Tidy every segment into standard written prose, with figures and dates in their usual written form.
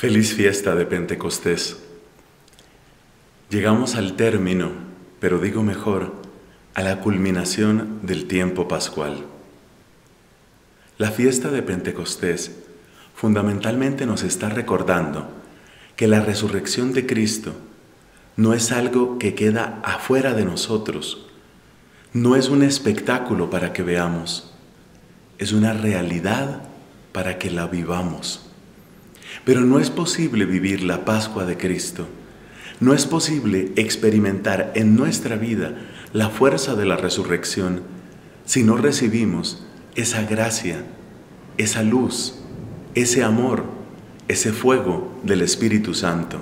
Feliz fiesta de Pentecostés. Llegamos al término, pero digo mejor, a la culminación del tiempo pascual. La fiesta de Pentecostés fundamentalmente nos está recordando que la resurrección de Cristo no es algo que queda afuera de nosotros, no es un espectáculo para que veamos, es una realidad para que la vivamos. Pero no es posible vivir la Pascua de Cristo, no es posible experimentar en nuestra vida la fuerza de la resurrección si no recibimos esa gracia, esa luz, ese amor, ese fuego del Espíritu Santo.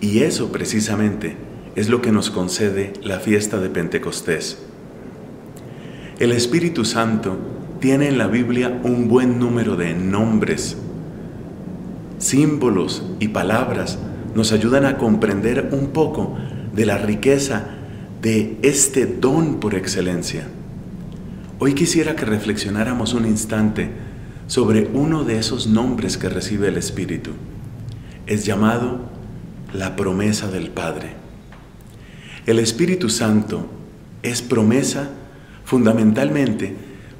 Y eso precisamente es lo que nos concede la fiesta de Pentecostés. El Espíritu Santo tiene en la Biblia un buen número de nombres. Símbolos y palabras nos ayudan a comprender un poco de la riqueza de este don por excelencia. Hoy quisiera que reflexionáramos un instante sobre uno de esos nombres que recibe el Espíritu. Es llamado la promesa del Padre. El Espíritu Santo es promesa fundamentalmente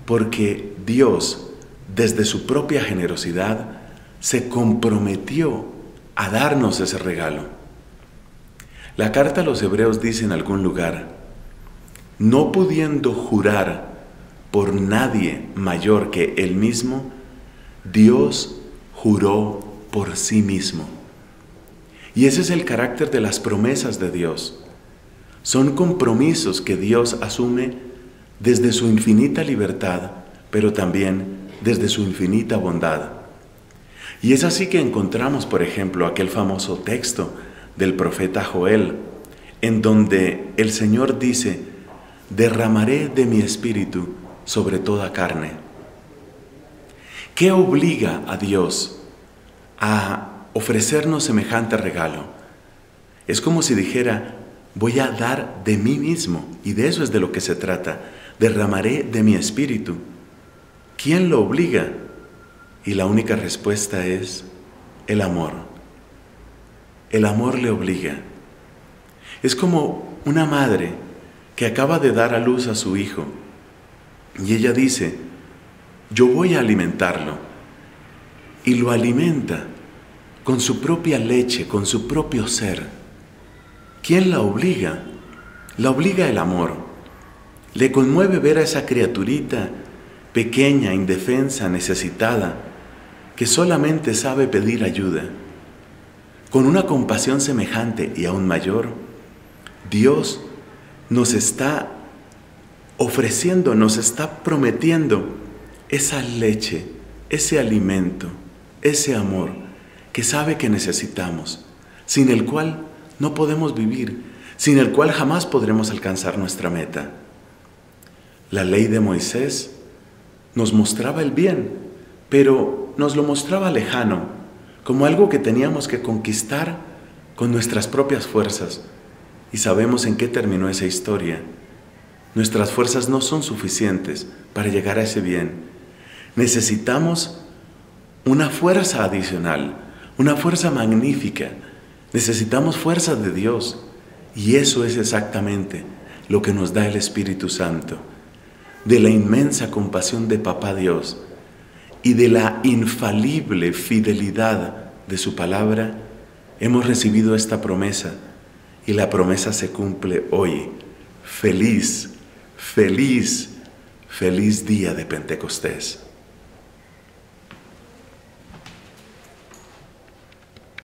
porque Dios, desde su propia generosidad, se comprometió a darnos ese regalo. La carta a los Hebreos dice en algún lugar: no pudiendo jurar por nadie mayor que él mismo, Dios juró por sí mismo. Y ese es el carácter de las promesas de Dios. Son compromisos que Dios asume desde su infinita libertad, pero también desde su infinita bondad. Y es así que encontramos, por ejemplo, aquel famoso texto del profeta Joel, en donde el Señor dice: derramaré de mi espíritu sobre toda carne. ¿Qué obliga a Dios a ofrecernos semejante regalo? Es como si dijera: voy a dar de mí mismo, y de eso es de lo que se trata, derramaré de mi espíritu. ¿Quién lo obliga? Y la única respuesta es el amor. El amor le obliga. Es como una madre que acaba de dar a luz a su hijo y ella dice: yo voy a alimentarlo. Y lo alimenta con su propia leche, con su propio ser. ¿Quién la obliga? La obliga el amor. Le conmueve ver a esa criaturita pequeña, indefensa, necesitada, que solamente sabe pedir ayuda. Con una compasión semejante y aún mayor, Dios nos está ofreciendo, nos está prometiendo esa leche, ese alimento, ese amor que sabe que necesitamos, sin el cual no podemos vivir, sin el cual jamás podremos alcanzar nuestra meta. La ley de Moisés nos mostraba el bien, pero nos lo mostraba lejano, como algo que teníamos que conquistar con nuestras propias fuerzas. Y sabemos en qué terminó esa historia. Nuestras fuerzas no son suficientes para llegar a ese bien. Necesitamos una fuerza adicional, una fuerza magnífica. Necesitamos fuerza de Dios. Y eso es exactamente lo que nos da el Espíritu Santo, de la inmensa compasión de Papá Dios y de la infalible fidelidad de su palabra. Hemos recibido esta promesa y la promesa se cumple hoy. Feliz, feliz, feliz día de Pentecostés.